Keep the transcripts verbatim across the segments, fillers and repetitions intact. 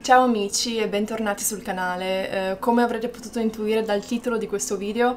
Ciao amici e bentornati sul canale. Eh, come avrete potuto intuire dal titolo di questo video,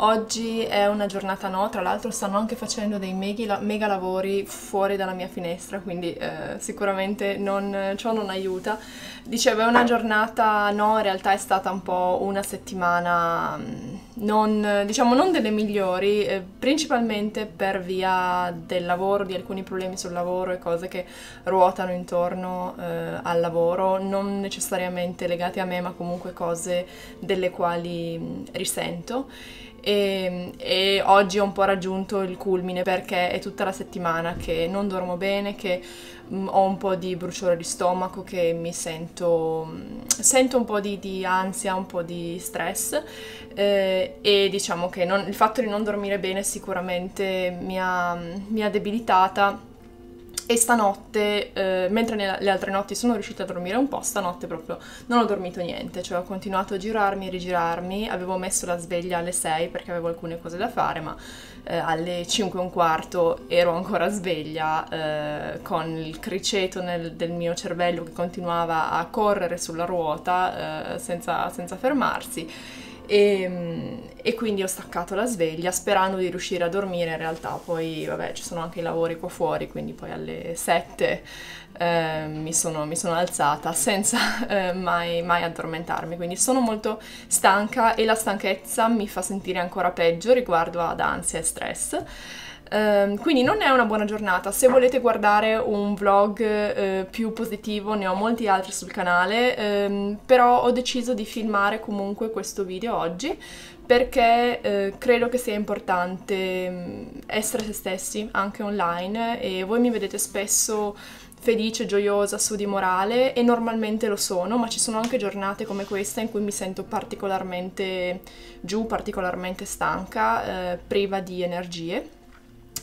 oggi è una giornata no, tra l'altro stanno anche facendo dei mega, mega lavori fuori dalla mia finestra, quindi eh, sicuramente non, ciò non aiuta. Dicevo, è una giornata no, in realtà è stata un po' una settimana non, diciamo, non delle migliori, eh, principalmente per via del lavoro, di alcuni problemi sul lavoro e cose che ruotano intorno eh, al lavoro, non necessariamente legate a me, ma comunque cose delle quali risento. E, e oggi ho un po' raggiunto il culmine, perché è tutta la settimana che non dormo bene, che mh, ho un po' di bruciore di stomaco, che mi sento, mh, sento un po' di, di ansia, un po' di stress eh, e diciamo che non, il fatto di non dormire bene sicuramente mi ha, mi ha debilitata. E stanotte, eh, mentre le altre notti sono riuscita a dormire un po', stanotte proprio non ho dormito niente, cioè ho continuato a girarmi e rigirarmi. Avevo messo la sveglia alle sei perché avevo alcune cose da fare, ma eh, alle cinque e un quarto ero ancora sveglia eh, con il criceto nel, del mio cervello che continuava a correre sulla ruota eh, senza, senza fermarsi. E, e quindi ho staccato la sveglia sperando di riuscire a dormire. In realtà poi vabbè, ci sono anche i lavori qua fuori, quindi poi alle sette eh, mi, sono, mi sono alzata senza eh, mai, mai addormentarmi, quindi sono molto stanca e la stanchezza mi fa sentire ancora peggio riguardo ad ansia e stress. Um, quindi non è una buona giornata. Se volete guardare un vlog eh, più positivo, ne ho molti altri sul canale, ehm, però ho deciso di filmare comunque questo video oggi perché eh, credo che sia importante essere se stessi anche online, e voi mi vedete spesso felice, gioiosa, su di morale, e normalmente lo sono, ma ci sono anche giornate come questa in cui mi sento particolarmente giù, particolarmente stanca, eh, priva di energie.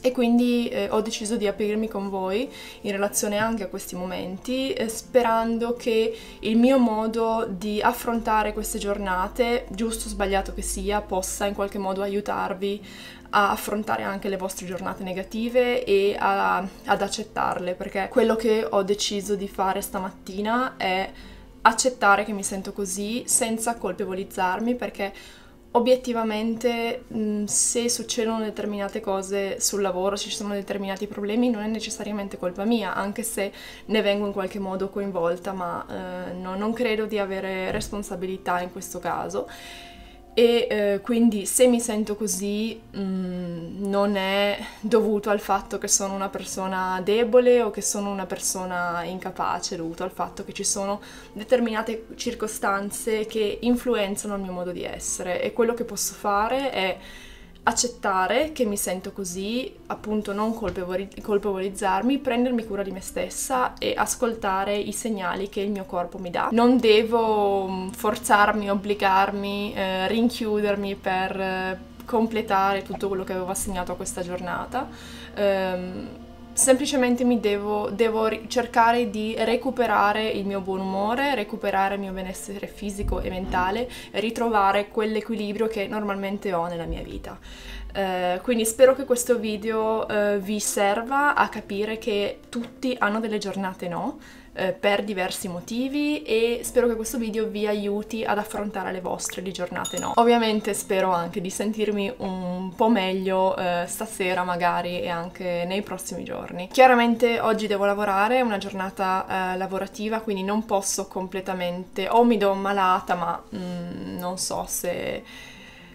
E quindi eh, ho deciso di aprirmi con voi in relazione anche a questi momenti, eh, sperando che il mio modo di affrontare queste giornate, giusto o sbagliato che sia, possa in qualche modo aiutarvi a affrontare anche le vostre giornate negative e a, ad accettarle, perché quello che ho deciso di fare stamattina è accettare che mi sento così senza colpevolizzarmi, perché obiettivamente, se succedono determinate cose sul lavoro, se ci sono determinati problemi, non è necessariamente colpa mia, anche se ne vengo in qualche modo coinvolta, ma eh, no, non credo di avere responsabilità in questo caso. E eh, quindi se mi sento così mh, non è dovuto al fatto che sono una persona debole o che sono una persona incapace, è dovuto al fatto che ci sono determinate circostanze che influenzano il mio modo di essere, e quello che posso fare è accettare che mi sento così, appunto non colpevolizzarmi, prendermi cura di me stessa e ascoltare i segnali che il mio corpo mi dà. Non devo forzarmi, obbligarmi, eh, rinchiudermi per eh, completare tutto quello che avevo assegnato a questa giornata. Ehm, semplicemente mi devo, devo cercare di recuperare il mio buon umore, recuperare il mio benessere fisico e mentale, ritrovare quell'equilibrio che normalmente ho nella mia vita. Uh, quindi spero che questo video uh, vi serva a capire che tutti hanno delle giornate no, uh, per diversi motivi, e spero che questo video vi aiuti ad affrontare le vostre di giornate no. Ovviamente spero anche di sentirmi un po' meglio uh, stasera magari, e anche nei prossimi giorni. Chiaramente oggi devo lavorare, è una giornata uh, lavorativa, quindi non posso completamente, o mi do malata, ma mm, non so se...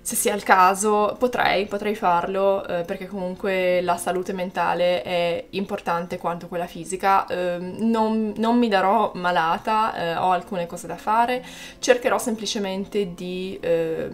Se sia il caso, potrei, potrei farlo, eh, perché comunque la salute mentale è importante quanto quella fisica. Eh, non, non mi darò malata, eh, ho alcune cose da fare, cercherò semplicemente di... Eh,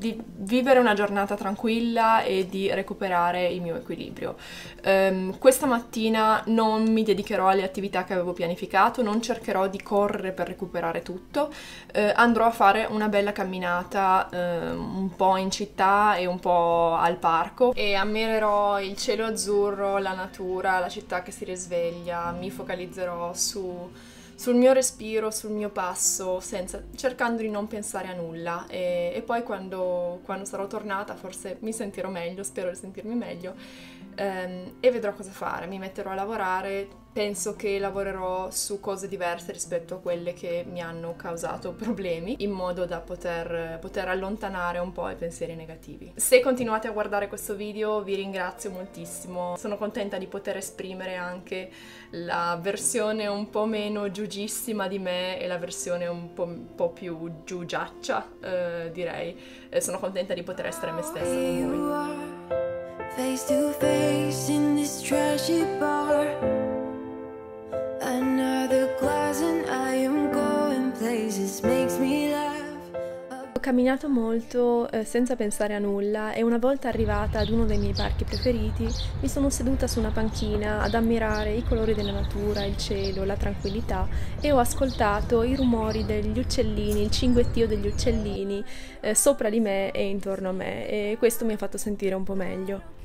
di vivere una giornata tranquilla e di recuperare il mio equilibrio. Um, questa mattina non mi dedicherò alle attività che avevo pianificato, non cercherò di correre per recuperare tutto, uh, andrò a fare una bella camminata uh, un po' in città e un po' al parco, e ammirerò il cielo azzurro, la natura, la città che si risveglia. Mi focalizzerò su... sul mio respiro, sul mio passo, senza, cercando di non pensare a nulla, e, e poi quando, quando sarò tornata forse mi sentirò meglio, spero di sentirmi meglio, ehm, e vedrò cosa fare. Mi metterò a lavorare, penso che lavorerò su cose diverse rispetto a quelle che mi hanno causato problemi, in modo da poter, poter allontanare un po' i pensieri negativi. Se continuate a guardare questo video vi ringrazio moltissimo, sono contenta di poter esprimere anche la versione un po' meno giudiziaria di me e la versione un po', un po più giugiaccia, eh, direi. E sono contenta di poter essere me stessa con voi. Ho camminato molto eh, senza pensare a nulla, e una volta arrivata ad uno dei miei parchi preferiti mi sono seduta su una panchina ad ammirare i colori della natura, il cielo, la tranquillità, e ho ascoltato i rumori degli uccellini, il cinguettio degli uccellini eh, sopra di me e intorno a me, e questo mi ha fatto sentire un po' meglio.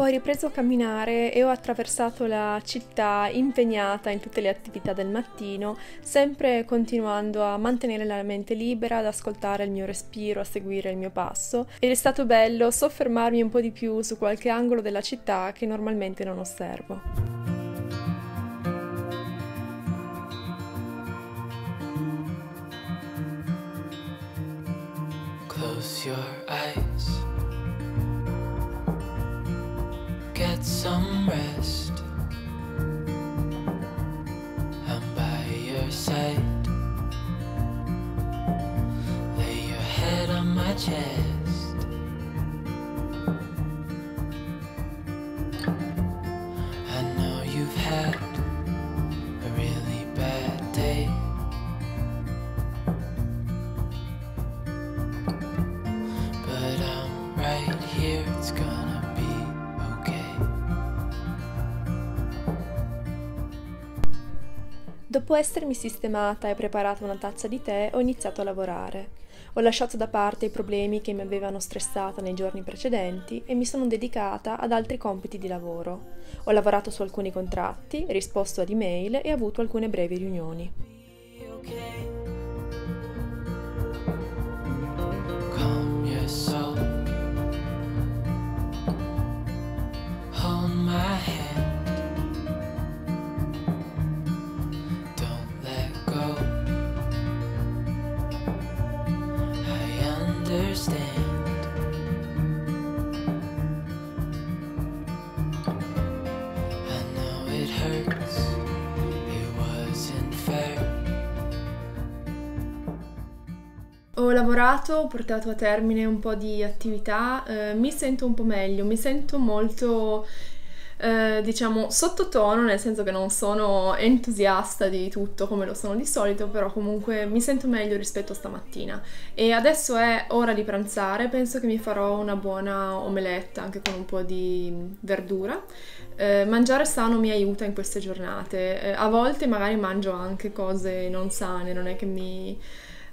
Ho ripreso a camminare e ho attraversato la città impegnata in tutte le attività del mattino, sempre continuando a mantenere la mente libera, ad ascoltare il mio respiro, a seguire il mio passo, ed è stato bello soffermarmi un po' di più su qualche angolo della città che normalmente non osservo. Close your eyes. Get some rest. I'm by your side. Lay your head on my chest. I know you've had a really bad day. But I'm right here, it's gonna be. Dopo essermi sistemata e preparata una tazza di tè, ho iniziato a lavorare. Ho lasciato da parte i problemi che mi avevano stressata nei giorni precedenti e mi sono dedicata ad altri compiti di lavoro. Ho lavorato su alcuni contratti, risposto ad email e avuto alcune brevi riunioni. Ho lavorato, ho portato a termine un po' di attività, eh, mi sento un po' meglio, mi sento molto... Eh, diciamo sottotono, nel senso che non sono entusiasta di tutto come lo sono di solito, però comunque mi sento meglio rispetto a stamattina, e adesso è ora di pranzare. Penso che mi farò una buona omeletta anche con un po' di verdura. Eh, mangiare sano mi aiuta in queste giornate, eh, a volte magari mangio anche cose non sane, non è che mi...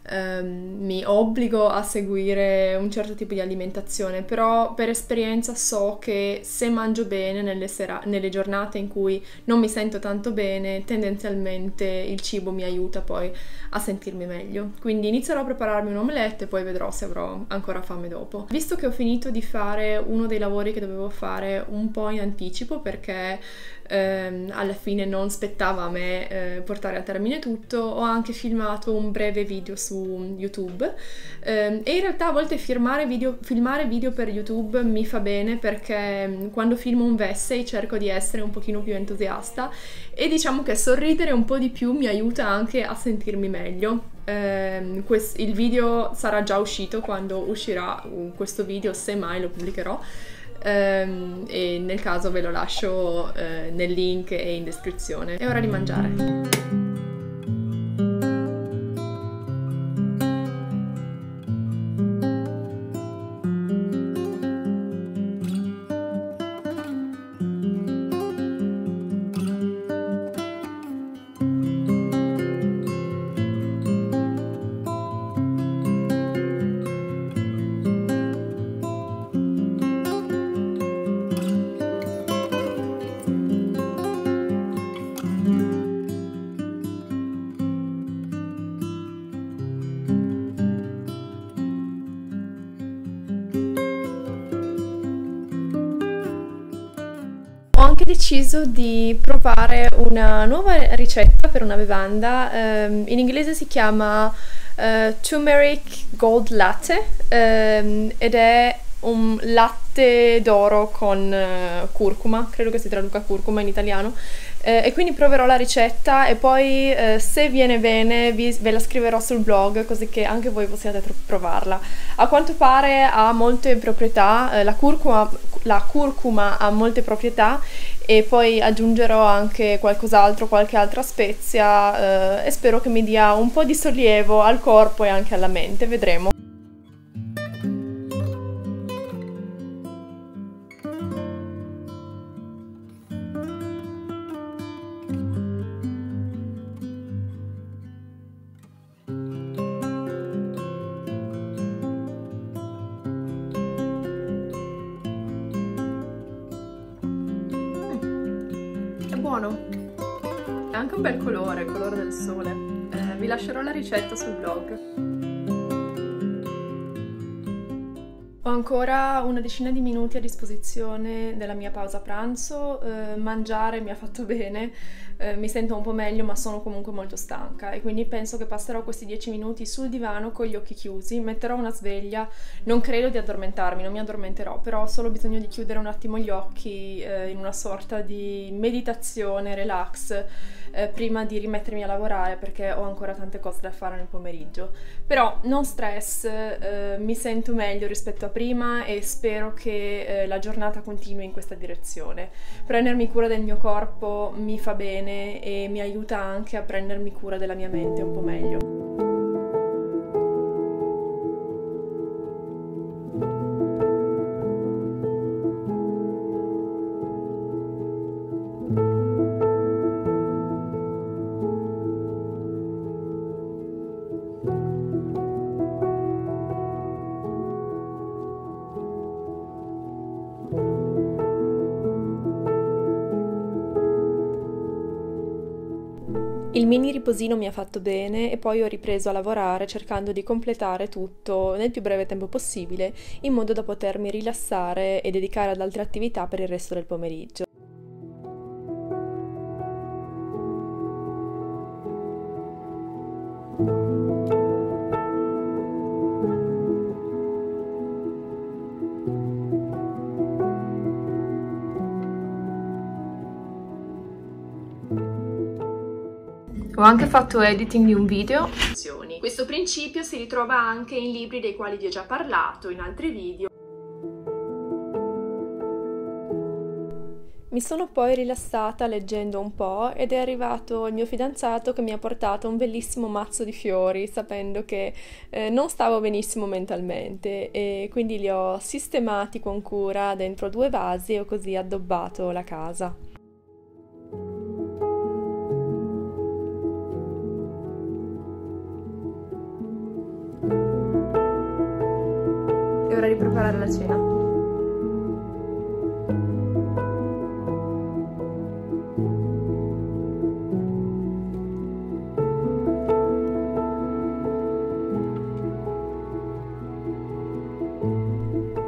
Um, mi obbligo a seguire un certo tipo di alimentazione, però per esperienza so che se mangio bene nelle, sera nelle giornate in cui non mi sento tanto bene, tendenzialmente il cibo mi aiuta poi a sentirmi meglio. Quindi inizierò a prepararmi un omelette e poi vedrò se avrò ancora fame dopo. Visto che ho finito di fare uno dei lavori che dovevo fare un po' in anticipo, perché ehm, alla fine non spettava a me eh, portare a termine tutto. Ho anche filmato un breve video su YouTube ehm, e in realtà a volte firmare video, filmare video per YouTube mi fa bene, perché quando filmo un vessel cerco di essere un pochino più entusiasta e diciamo che sorridere un po' di più mi aiuta anche a sentirmi meglio. Eh, quest- il video sarà già uscito quando uscirà questo video, se mai lo pubblicherò, ehm, e nel caso ve lo lascio eh, nel link e in descrizione. È ora di mangiare. Ho anche deciso di provare una nuova ricetta per una bevanda, um, in inglese si chiama uh, Turmeric Gold Latte, um, ed è un latte d'oro con uh, curcuma, credo che si traduca curcuma in italiano, eh, e quindi proverò la ricetta e poi eh, se viene bene vi, ve la scriverò sul blog, così che anche voi possiate provarla. A quanto pare ha molte proprietà, eh, la curcuma La curcuma ha molte proprietà, e poi aggiungerò anche qualcos'altro, qualche altra spezia, eh, e spero che mi dia un po' di sollievo al corpo e anche alla mente, vedremo. Buono. Ha anche un bel colore, il colore del sole. Eh, vi lascerò la ricetta sul blog. Ho ancora una decina di minuti a disposizione della mia pausa pranzo. Eh, mangiare mi ha fatto bene, eh, mi sento un po' meglio, ma sono comunque molto stanca e quindi penso che passerò questi dieci minuti sul divano con gli occhi chiusi. Metterò una sveglia, non credo di addormentarmi, non mi addormenterò, però ho solo bisogno di chiudere un attimo gli occhi eh, in una sorta di meditazione, relax, eh, prima di rimettermi a lavorare, perché ho ancora tante cose da fare nel pomeriggio. Però non stress, eh, mi sento meglio rispetto a prima e spero che eh, la giornata continui in questa direzione. Prendermi cura del mio corpo mi fa bene e mi aiuta anche a prendermi cura della mia mente un po' meglio. Il mini riposino mi ha fatto bene e poi ho ripreso a lavorare cercando di completare tutto nel più breve tempo possibile, in modo da potermi rilassare e dedicare ad altre attività per il resto del pomeriggio. Ho anche fatto editing di un video. Questo principio si ritrova anche in libri dei quali vi ho già parlato, in altri video. Mi sono poi rilassata leggendo un po' ed è arrivato il mio fidanzato che mi ha portato un bellissimo mazzo di fiori, sapendo che eh, non stavo benissimo mentalmente, e quindi li ho sistemati con cura dentro due vasi e ho così addobbato la casa. È ora di preparare la cena.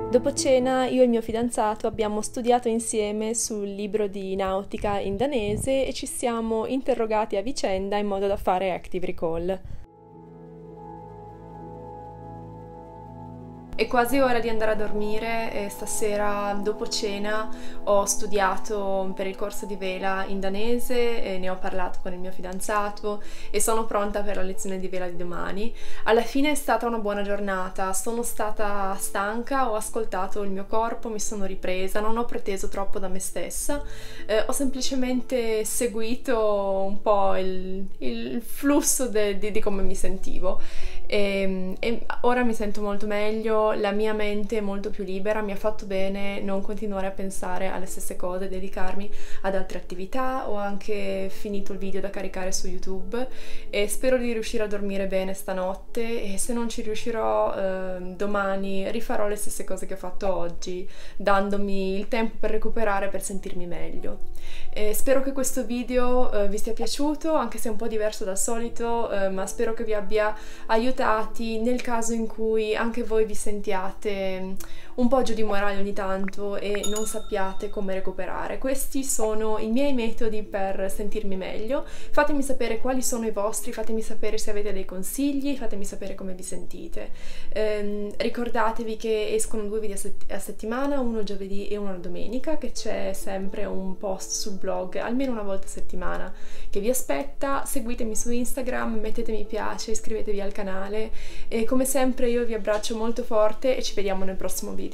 Dopo cena io e il mio fidanzato abbiamo studiato insieme sul libro di nautica in danese e ci siamo interrogati a vicenda in modo da fare active recall. È quasi ora di andare a dormire e stasera dopo cena ho studiato per il corso di vela in danese e ne ho parlato con il mio fidanzato e sono pronta per la lezione di vela di domani. Alla fine è stata una buona giornata, sono stata stanca, ho ascoltato il mio corpo, mi sono ripresa, non ho preteso troppo da me stessa, eh, ho semplicemente seguito un po' il, il flusso di come mi sentivo e, e ora mi sento molto meglio. La mia mente è molto più libera, mi ha fatto bene non continuare a pensare alle stesse cose, dedicarmi ad altre attività. Ho anche finito il video da caricare su YouTube e spero di riuscire a dormire bene stanotte, e se non ci riuscirò eh, domani rifarò le stesse cose che ho fatto oggi, dandomi il tempo per recuperare, per sentirmi meglio. E spero che questo video eh, vi sia piaciuto, anche se è un po' diverso dal solito, eh, ma spero che vi abbia aiutati nel caso in cui anche voi vi sentiate sentiate un po' giù di morale ogni tanto e non sappiate come recuperare. Questi sono i miei metodi per sentirmi meglio. Fatemi sapere quali sono i vostri, fatemi sapere se avete dei consigli, fatemi sapere come vi sentite. Ehm, ricordatevi che escono due video a, sett a settimana, uno giovedì e uno la domenica, che c'è sempre un post sul blog almeno una volta a settimana che vi aspetta. Seguitemi su Instagram, mettete mi piace, iscrivetevi al canale e come sempre io vi abbraccio molto forte e ci vediamo nel prossimo video.